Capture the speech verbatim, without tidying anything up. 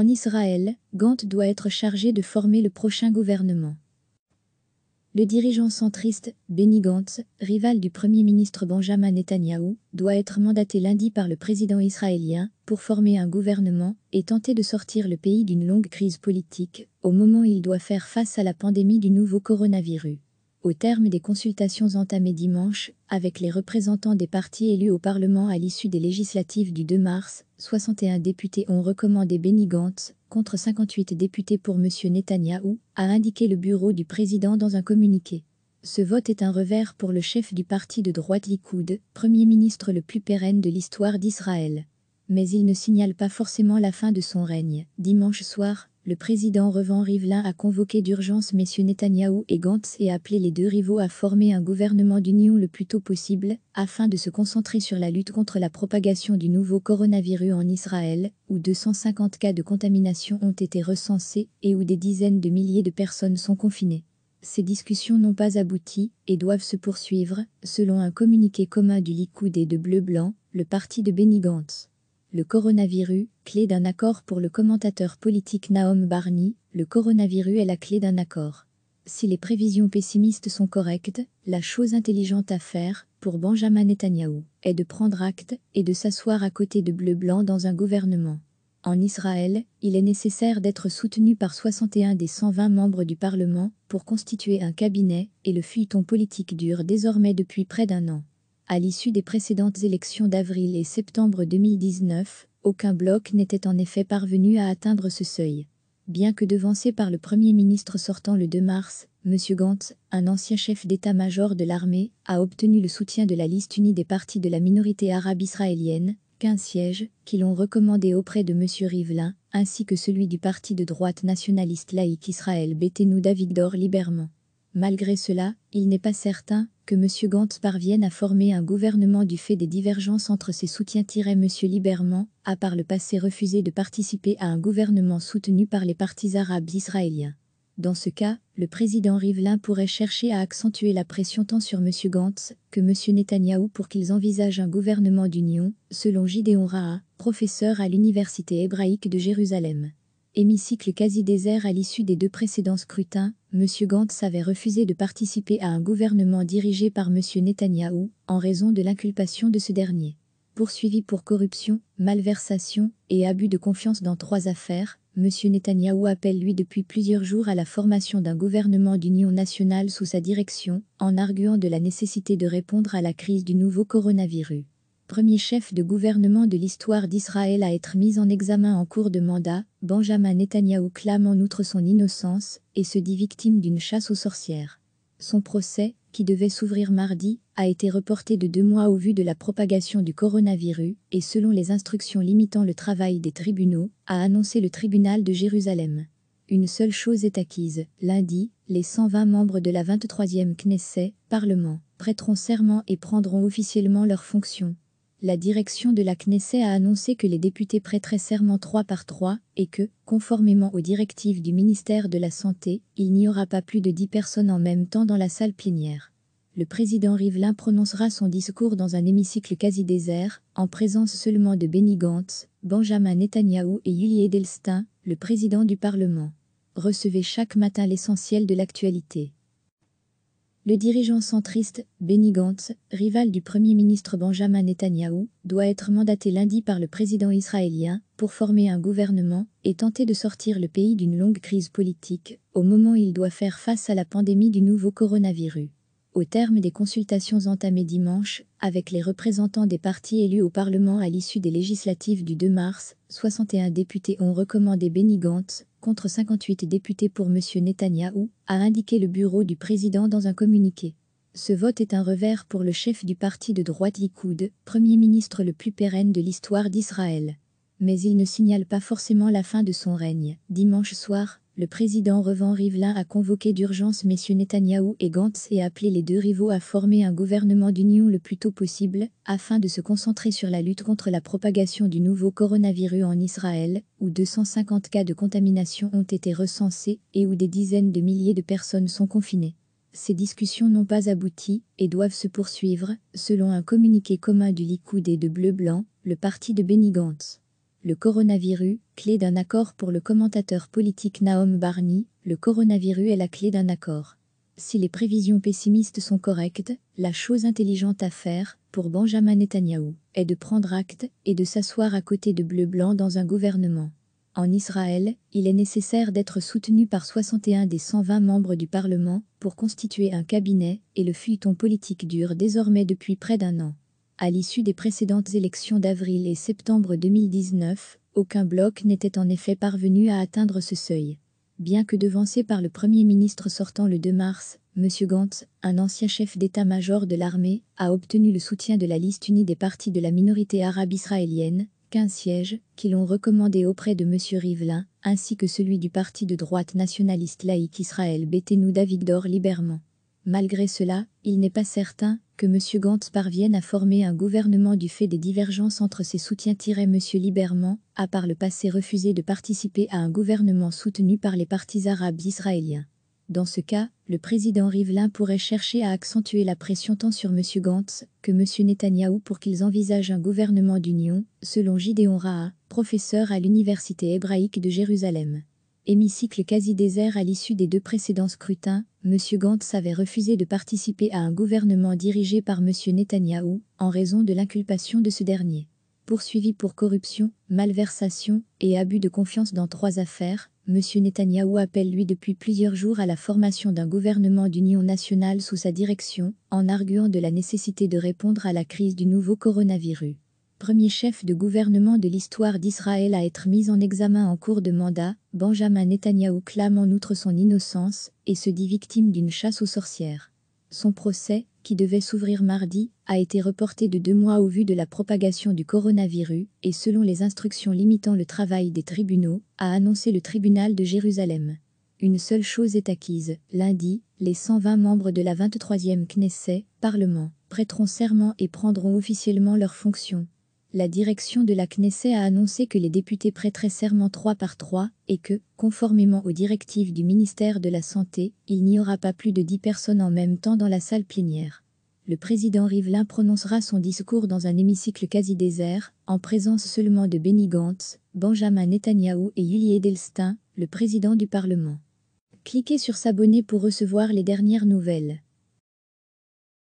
En Israël, Gantz doit être chargé de former le prochain gouvernement. Le dirigeant centriste, Benny Gantz, rival du Premier ministre Benjamin Netanyahu, doit être mandaté lundi par le président israélien pour former un gouvernement et tenter de sortir le pays d'une longue crise politique au moment où il doit faire face à la pandémie du nouveau coronavirus. Au terme des consultations entamées dimanche avec les représentants des partis élus au Parlement à l'issue des législatives du deux mars, soixante et un députés ont recommandé Benny Gantz, contre cinquante-huit députés pour M. Netanyahou, a indiqué le bureau du président dans un communiqué. Ce vote est un revers pour le chef du parti de droite Likoud, Premier ministre le plus pérenne de l'histoire d'Israël. Mais il ne signale pas forcément la fin de son règne. Dimanche soir, le président Reuven Rivlin a convoqué d'urgence messieurs Netanyahou et Gantz et a appelé les deux rivaux à former un gouvernement d'union le plus tôt possible, afin de se concentrer sur la lutte contre la propagation du nouveau coronavirus en Israël, où deux cent cinquante cas de contamination ont été recensés et où des dizaines de milliers de personnes sont confinées. Ces discussions n'ont pas abouti et doivent se poursuivre, selon un communiqué commun du Likoud et de Bleu-Blanc, le parti de Benny Gantz. Le coronavirus, clé d'un accord pour le commentateur politique Nahum Barnea, le coronavirus est la clé d'un accord. Si les prévisions pessimistes sont correctes, la chose intelligente à faire, pour Benjamin Netanyahu, est de prendre acte et de s'asseoir à côté de Bleu-Blanc dans un gouvernement. En Israël, il est nécessaire d'être soutenu par soixante et un des cent vingt membres du Parlement pour constituer un cabinet, et le feuilleton politique dure désormais depuis près d'un an. À l'issue des précédentes élections d'avril et septembre deux mille dix-neuf, aucun bloc n'était en effet parvenu à atteindre ce seuil. Bien que devancé par le Premier ministre sortant le deux mars, M. Gantz, un ancien chef d'état-major de l'armée, a obtenu le soutien de la liste unie des partis de la minorité arabe israélienne, quinze sièges, qui l'ont recommandé auprès de M. Rivlin, ainsi que celui du parti de droite nationaliste laïque Israël Beiteinou d'Avigdor Liberman. Malgré cela, il n'est pas certain que M. Gantz parvienne à former un gouvernement du fait des divergences entre ses soutiens. M. Liberman a par le passé refusé de participer à un gouvernement soutenu par les partis arabes israéliens. Dans ce cas, le président Rivlin pourrait chercher à accentuer la pression tant sur M. Gantz que M. Netanyahou pour qu'ils envisagent un gouvernement d'union, selon Gideon Raha, professeur à l'Université hébraïque de Jérusalem. Hémicycle quasi désert à l'issue des deux précédents scrutins, M. Gantz avait refusé de participer à un gouvernement dirigé par M. Netanyahou en raison de l'inculpation de ce dernier. Poursuivi pour corruption, malversation et abus de confiance dans trois affaires, M. Netanyahou appelle lui depuis plusieurs jours à la formation d'un gouvernement d'union nationale sous sa direction, en arguant de la nécessité de répondre à la crise du nouveau coronavirus. Premier chef de gouvernement de l'histoire d'Israël à être mis en examen en cours de mandat, Benjamin Netanyahou clame en outre son innocence et se dit victime d'une chasse aux sorcières. Son procès, qui devait s'ouvrir mardi, a été reporté de deux mois au vu de la propagation du coronavirus et selon les instructions limitant le travail des tribunaux, a annoncé le tribunal de Jérusalem. Une seule chose est acquise, lundi, les cent vingt membres de la vingt-troisième Knesset, Parlement, prêteront serment et prendront officiellement leurs fonctions. La direction de la Knesset a annoncé que les députés prêteraient serment trois par trois et que, conformément aux directives du ministère de la Santé, il n'y aura pas plus de dix personnes en même temps dans la salle plénière. Le président Rivlin prononcera son discours dans un hémicycle quasi désert, en présence seulement de Benny Gantz, Benjamin Netanyahu et Yuli Edelstein, le président du Parlement. Recevez chaque matin l'essentiel de l'actualité. Le dirigeant centriste, Benny Gantz, rival du Premier ministre Benjamin Netanyahou, doit être mandaté lundi par le président israélien pour former un gouvernement et tenter de sortir le pays d'une longue crise politique au moment où il doit faire face à la pandémie du nouveau coronavirus. Au terme des consultations entamées dimanche avec les représentants des partis élus au Parlement à l'issue des législatives du deux mars, soixante et un députés ont recommandé Benny Gantz, contre cinquante-huit députés pour M. Netanyahou, a indiqué le bureau du président dans un communiqué. Ce vote est un revers pour le chef du parti de droite Likoud, Premier ministre le plus pérenne de l'histoire d'Israël. Mais il ne signale pas forcément la fin de son règne. Dimanche soir, le président Reuven Rivlin a convoqué d'urgence M. Netanyahou et Gantz et a appelé les deux rivaux à former un gouvernement d'union le plus tôt possible, afin de se concentrer sur la lutte contre la propagation du nouveau coronavirus en Israël, où deux cent cinquante cas de contamination ont été recensés et où des dizaines de milliers de personnes sont confinées. Ces discussions n'ont pas abouti et doivent se poursuivre, selon un communiqué commun du Likoud et de Bleu-Blanc, le parti de Benny Gantz. le coronavirus, clé d'un accord. Pour le commentateur politique Nahum Barnea, le coronavirus est la clé d'un accord. Si les prévisions pessimistes sont correctes, la chose intelligente à faire, pour Benjamin Netanyahu, est de prendre acte et de s'asseoir à côté de Bleu-Blanc dans un gouvernement. En Israël, il est nécessaire d'être soutenu par soixante et un des cent vingt membres du Parlement pour constituer un cabinet, et le feuilleton politique dure désormais depuis près d'un an. À l'issue des précédentes élections d'avril et septembre deux mille dix-neuf, aucun bloc n'était en effet parvenu à atteindre ce seuil. Bien que devancé par le Premier ministre sortant le deux mars, M. Gantz, un ancien chef d'état-major de l'armée, a obtenu le soutien de la liste unie des partis de la minorité arabe israélienne, quinze sièges, qui l'ont recommandé auprès de M. Rivlin, ainsi que celui du parti de droite nationaliste laïque Israël Beiteinou d'Avigdor Liberman. Malgré cela, il n'est pas certain que M. Gantz parvienne à former un gouvernement du fait des divergences entre ses soutiens. M. Liberman a par le passé refusé de participer à un gouvernement soutenu par les partis arabes israéliens. Dans ce cas, le président Rivlin pourrait chercher à accentuer la pression tant sur M. Gantz que M. Netanyahou pour qu'ils envisagent un gouvernement d'union, selon Gideon Raha, professeur à l'Université hébraïque de Jérusalem. Hémicycle quasi désert. À l'issue des deux précédents scrutins, M. Gantz avait refusé de participer à un gouvernement dirigé par M. Netanyahou en raison de l'inculpation de ce dernier. Poursuivi pour corruption, malversation et abus de confiance dans trois affaires, M. Netanyahou appelle lui depuis plusieurs jours à la formation d'un gouvernement d'union nationale sous sa direction, en arguant de la nécessité de répondre à la crise du nouveau coronavirus. Premier chef de gouvernement de l'histoire d'Israël à être mis en examen en cours de mandat, Benjamin Netanyahou clame en outre son innocence et se dit victime d'une chasse aux sorcières. Son procès, qui devait s'ouvrir mardi, a été reporté de deux mois au vu de la propagation du coronavirus et selon les instructions limitant le travail des tribunaux, a annoncé le tribunal de Jérusalem. Une seule chose est acquise. Lundi, les cent vingt membres de la vingt-troisième Knesset, Parlement, prêteront serment et prendront officiellement leurs fonctions. La direction de la Knesset a annoncé que les députés prêteraient serment trois par trois et que, conformément aux directives du ministère de la Santé, il n'y aura pas plus de dix personnes en même temps dans la salle plénière. Le président Rivlin prononcera son discours dans un hémicycle quasi désert, en présence seulement de Benny Gantz, Benjamin Netanyahu et Yuli Edelstein, le président du Parlement. Cliquez sur s'abonner pour recevoir les dernières nouvelles.